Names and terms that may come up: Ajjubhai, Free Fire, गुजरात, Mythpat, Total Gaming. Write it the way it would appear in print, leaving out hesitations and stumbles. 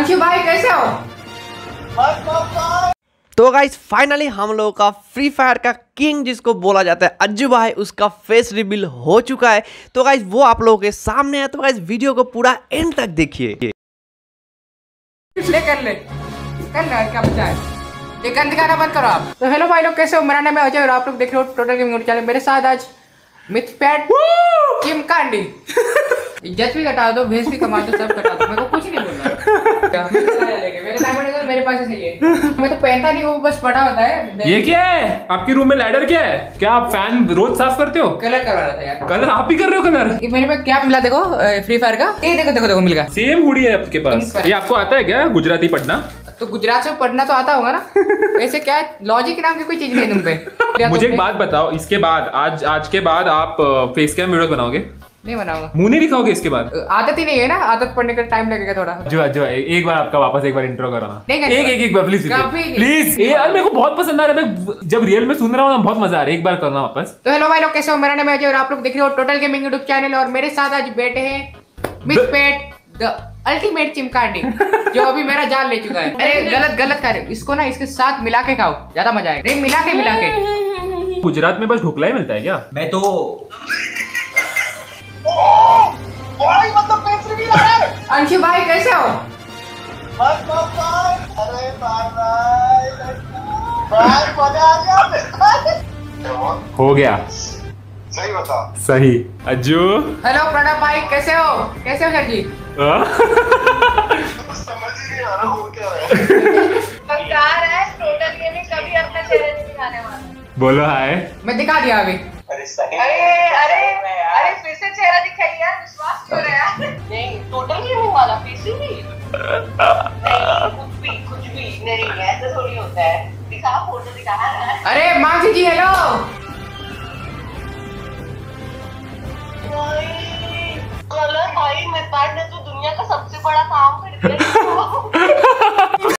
अंशु भाई कैसे हो? तो गाइस फाइनली हम लोगों का फ्री फायर का किंग जिसको बोला जाता है अज्जू भाई, उसका फेस रिवील हो चुका है। तो गाइस वो आप लोगों के सामने है, तो गाइस वीडियो को पूरा एंड तक देखिए। करो आप तो। हेलो भाई लोग कैसे हो, मेरा नाम है अजय और आप लोग देख रहे हो टोटल गेमिंग चैनल। मेरे साथ आज मिथ पैट किम कांडी। इज्जत भी कटा दो, भेस भी कमा दो, सब कटा दो, मेरे को कुछ नहीं बोलना। मेरे पास ऐसे ये मैं तो पहनता नहीं, वो बस पड़ा होता है। ये क्या है आपके रूम में? लैडर क्या है? क्या आप फैन रोज साफ करते हो? कलर करवा रहा था यार। कलर आप ही कर रहे हो? कलर मेरे पास क्या मिला देखो, फ्री फायर का ये देखो देखो देखो मिल गया। सेम हुडी है आपके पास। ये आपको आता है क्या गुजराती पढ़ना? तो गुजरात से पढ़ना तो आता होगा ना। वैसे क्या लॉजिक नाम की कोई चीज नहीं तुम पे। मुझे एक बात बताओ, इसके बाद आज के बाद आप फेस कैम वीडियो बनाओगे? नहीं बनाऊंगा। मुंह नहीं दिखाओगे इसके बाद? आदत ही नहीं है ना, आदत पड़ने का टाइम लगेगा थोड़ा। जो एक बार आपका वापस एक बार इंट्रो कराना। एक बार प्लीज। यार मेरे को बहुत पसंद आ रहा है, जब रियल में सुन रहा हूँ बहुत मजा आ रहा है, एक बार करना वापस। तो हेलो भाई लोग कैसे हो, मेरा नाम है अजय और आप लोग देख रहे हो टोटल गेमिंग यूट्यूब चैनल। और मेरे साथ आज बैठे हैं मिथ पैट द अल्टीमेट चिमकांडी, जो अभी मेरा जाल ले चुका है। अरे गलत गलत कर, इसको ना इसके साथ मिला के खाओ, ज्यादा मजा आएगा। नहीं मिला के। गुजरात में बस ढोकला ही मिलता है क्या? मैं तो अंशु भाई कैसे हो? अरे हो गया सही बता सही। अज्जू हेलो प्रणव भाई कैसे हो? कैसे हो सर जी? समझ ही नहीं आ रहा हो क्या है। टोटल गेमिंग कभी अपना चेहरा नहीं दिखाने वाला। बोलो हाय। मैं दिखा दिया अभी। अरे फिर से चेहरा दिखाई यार, विश्वास क्यों रहा है? नहीं टोटल गेमिंग वाला फेस ही नहीं। कुछ भी नहीं है, ऐसा थोड़ी होता है। दिखा फोटो दिखा। अरे मासी जी हेलो।